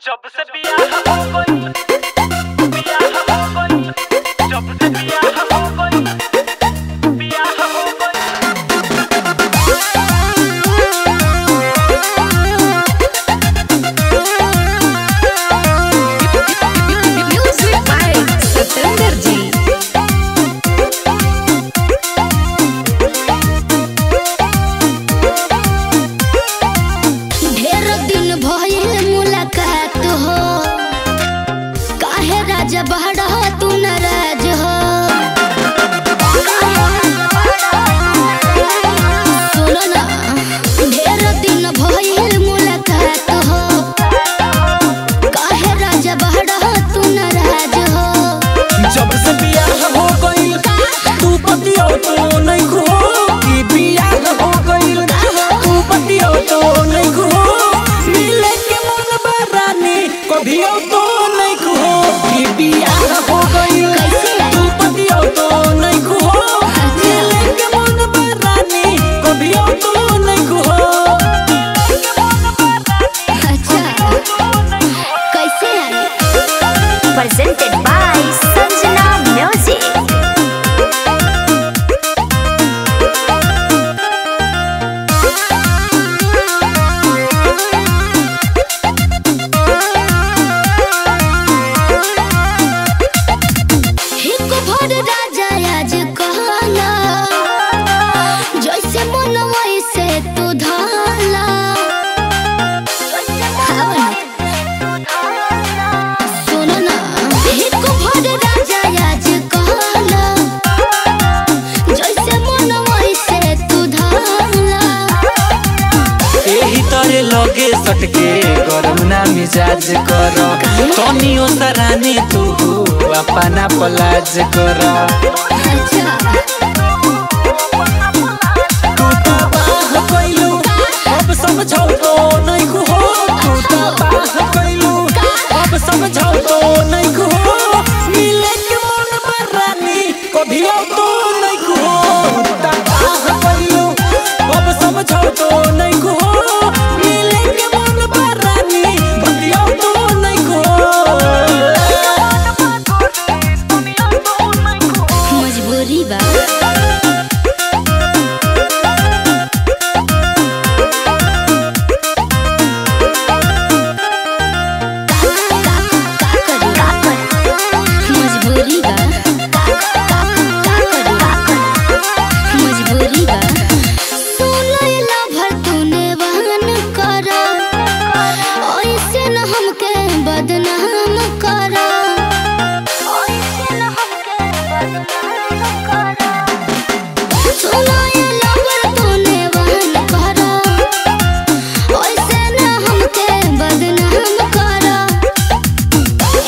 जब से बियाह हो गई, बियाह हो गई, जब से बियाह हो गई, बियाह हो गई। Music by Satendra ji. ढेर दिन भये मुलाकात काहे राजा बड़ा तू नाराज हो। सुनो ना, ढेर दिन भइल मुलाकात हो, काहे राजा बड़ा तू नाराज हो। जब से बियाह हो गइल तू पतियो तो नहीं खो, कि बियाह हो गइल तू पतियो तो नहीं खो। मिले के मनवा रानी कभी तो नहीं खो, कि बियाह हो गइल तू पतियो तो नहीं खो। मिले के मनवा रानी कभी तो नहीं खो। अच्छा कैसे है? Presented by Sanjana music. हिक भर राजा आज कहना, जैसे मन वैसे तू धाला। सुनो ना, हिक भर राजा आज कहना, जैसे मन वैसे तू धाला। एही तरे लगे सटके गरम ना मिजाज कर, तनियो सराने तू अपना पलाज कर। तू तो बाह कइलू अब समझौ तो नहीं खो, तू तो बाह कइलू अब समझौ तो नहीं खो। मिले के मनवा रानी कभी तो नहीं खो, तू तो बाह कइलू अब समझौ तो नहीं खो। मिले के मनवा रानी कभी तो नहीं खो।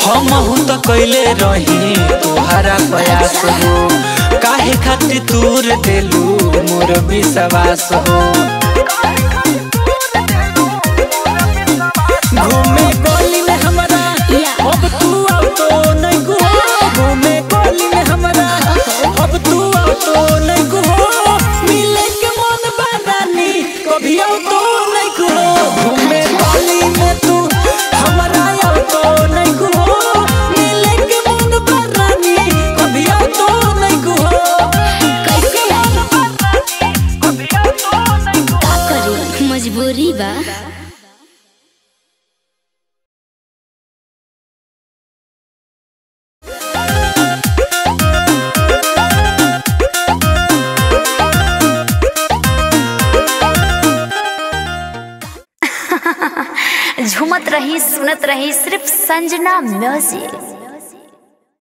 हमहु तो कइले रही तुहरा प्रयास हो, काहे खातिर तूर देलू मोर विश्वास हो। घूमे गली में हमारा अब तू आओ तो नहीं गो, घूमे गली में हमारा अब तू आओ तो नहीं गो। मिले के मनवा रानी कभी आओ तो नहीं गो, घूमे गली में तू हमारा आओ तो नहीं गो। मजबूरी बा। झूमत रही, सुनत रही सिर्फ संजना म्यूजिक।